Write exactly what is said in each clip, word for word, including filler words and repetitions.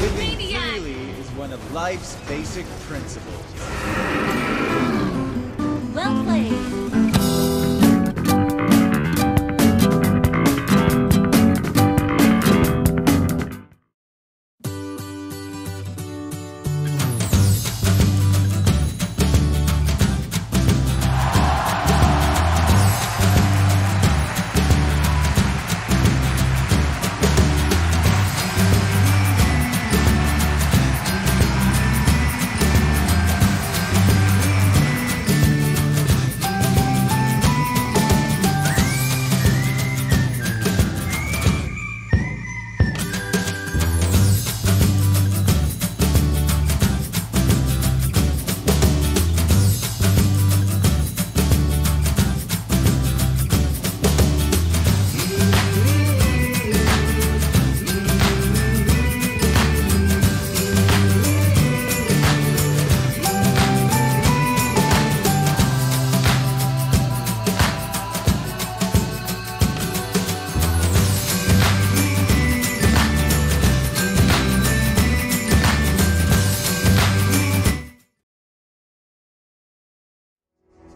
Living freely is one of life's basic principles. Well played.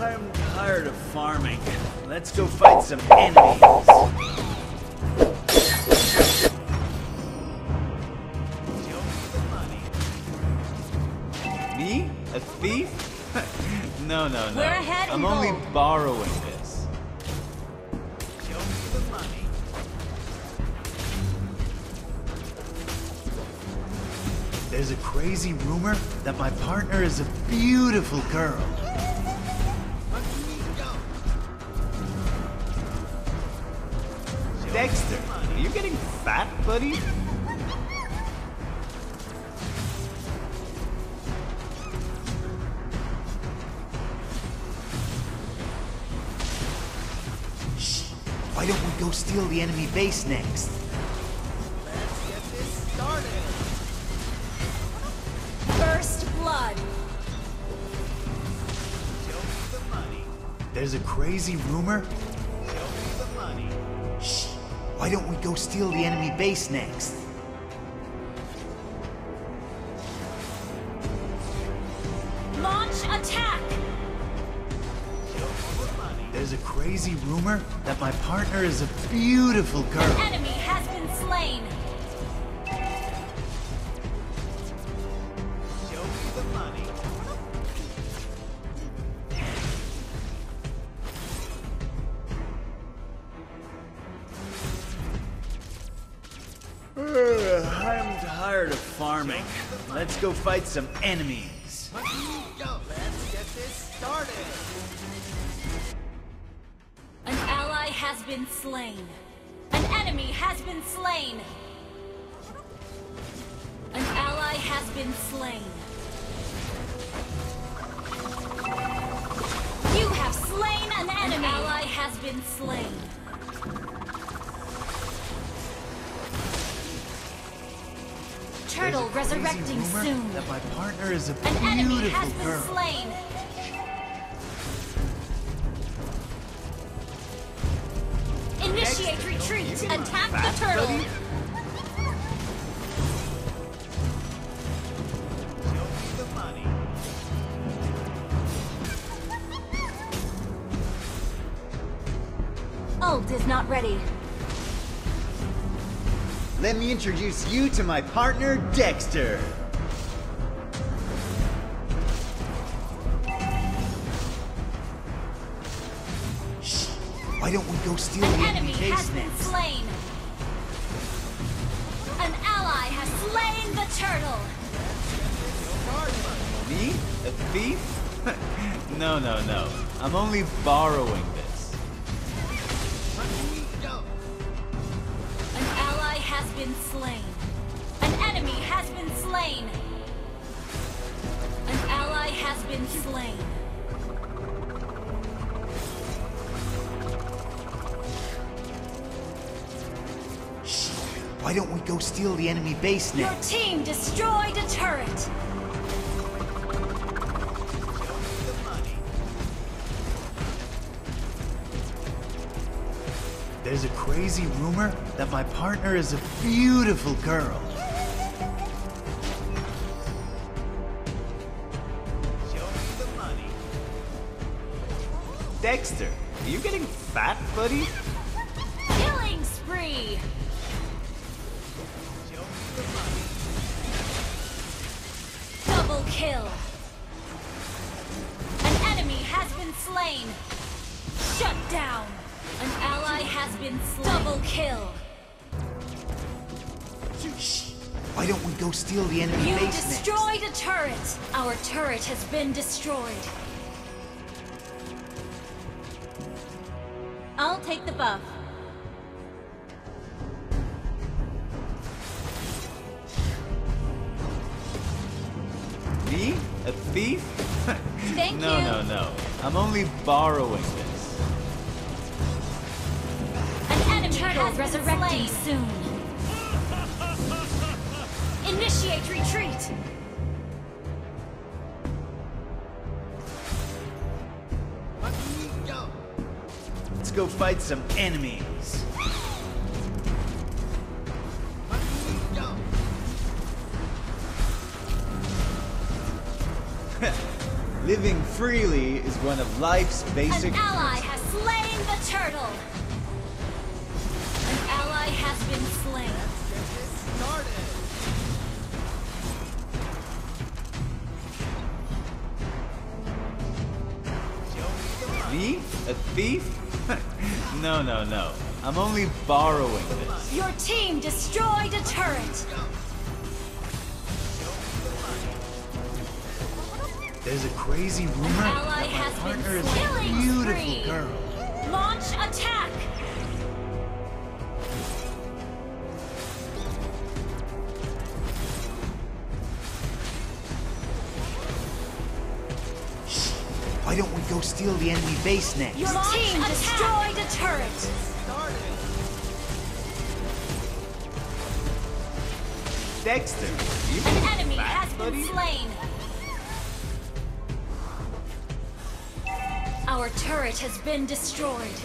I'm tired of farming. Let's go fight some enemies. Me? A thief? No, no, no. We're ahead I'm only home. borrowing this. Show me the money. There's a crazy rumor that my partner is a beautiful girl. Dexter, are you getting fat, buddy? Shh! Why don't we go steal the enemy base next? Let's get this started! First blood! Show me the money. There's a crazy rumor? Show me the money. Shh! Why don't we go steal the enemy base next? Launch attack! There's a crazy rumor that my partner is a beautiful girl. An enemy has been slain! Show me the money. I'm tired of farming. Let's go fight some enemies. Let's get this started. An ally has been slain. An enemy has been slain. An ally has been slain. You have slain an enemy. An ally has been slain. Turtle resurrecting soon. That my partner is a An enemy has been girl. slain. Initiate Dexter, retreat. Attack the turtle. Buddy. Show me the money. Ult is not ready. Let me introduce you to my partner, Dexter. Shh! Why don't we go steal An the enemy base has been next? slain. An ally has slain the turtle. Me? A thief? No, no, no. I'm only borrowing this. Has been slain. An enemy has been slain. An ally has been slain. Shit. Why don't we go steal the enemy base next? Your team destroyed a turret. There's a crazy rumor that my partner is a beautiful girl. Show me the money. Dexter, are you getting fat, buddy? Killing spree! Show me the money. Double kill. An enemy has been slain. Shut down. An ally has been slain. Double kill. Shh. Why don't we go steal the enemy base next? You destroyed a turret. Our turret has been destroyed. I'll take the buff. Me? A thief? Thank no, you. No, no, no. I'm only borrowing this. Resurrecting soon. Initiate retreat. Let's go fight some enemies. Living freely is one of life's basic. An ally has slain the turtle. Has been slain. Let's get this started. Me? A thief? No, no, no. I'm only borrowing this. Your team destroyed a turret. There's a crazy rumor that my partner is a beautiful girl. Launch attack. Why don't we go steal the enemy base next? Your team destroyed a turret! Dexter, you an enemy has been slain! Our turret has been destroyed.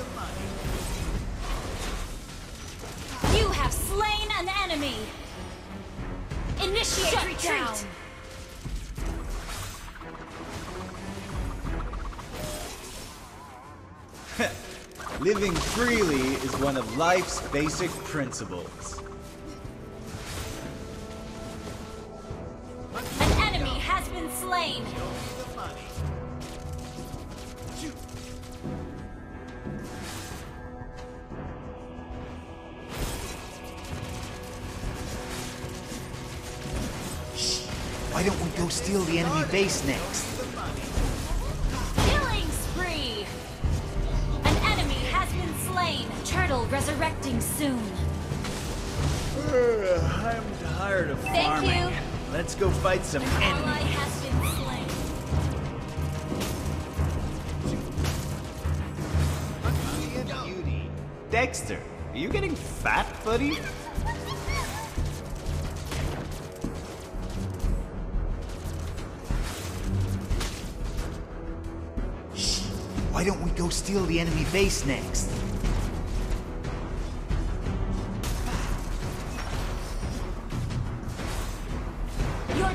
You have slain an enemy! Initiate Shut retreat! Down. Living freely is one of life's basic principles. An enemy has been slain. Shh. Why don't we go steal the enemy base next? Resurrecting soon. Uh, I'm tired of Thank farming. You. Let's go fight some An enemies. Ally has been slain. Beauty. Dexter, are you getting fat, buddy? Shh. Why don't we go steal the enemy base next?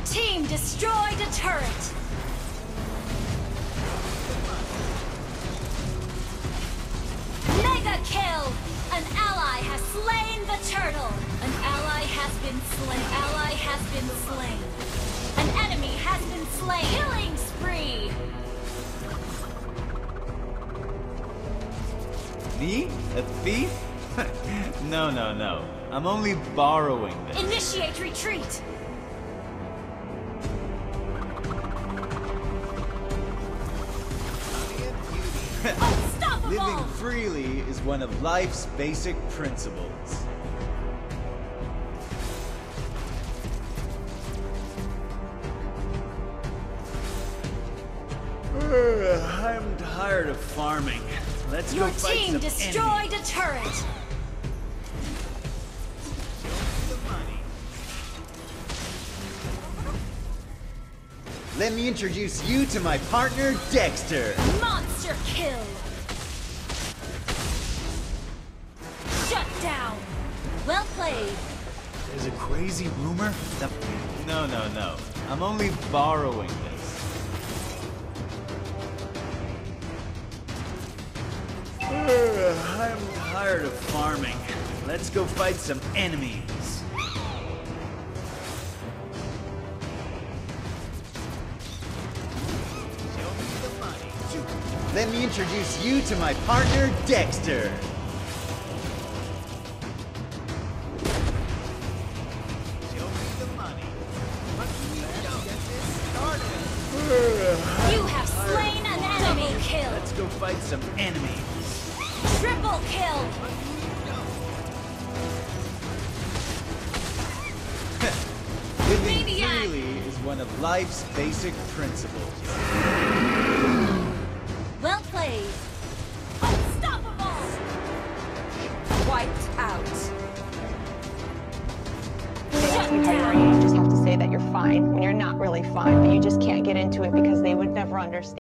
Team destroyed a turret. Mega kill. An ally has slain the turtle. An ally has been slain. Ally has been slain. An enemy has been slain. Killing spree. Me? A thief? No, no, no. I'm only borrowing this. Initiate retreat. Living freely is one of life's basic principles. I'm tired of farming. Let's Your go fight Your team some destroyed enemies. A turret. Let me introduce you to my partner, Dexter. Monster kill. Shut down. Well played. There's a crazy rumor that... No, no, no. I'm only borrowing this. Uh, I'm tired of farming. Let's go fight some enemies. Let me introduce you to my partner, Dexter. Show me the money. What can we do? Get this started. You have slain an enemy. Double kill. Let's go fight some enemies. Triple kill. Living freely is one of life's basic principles. Well played! Unstoppable! Wiped out. Shut down! You just have to say that you're fine when you're not really fine, but you just can't get into it because they would never understand.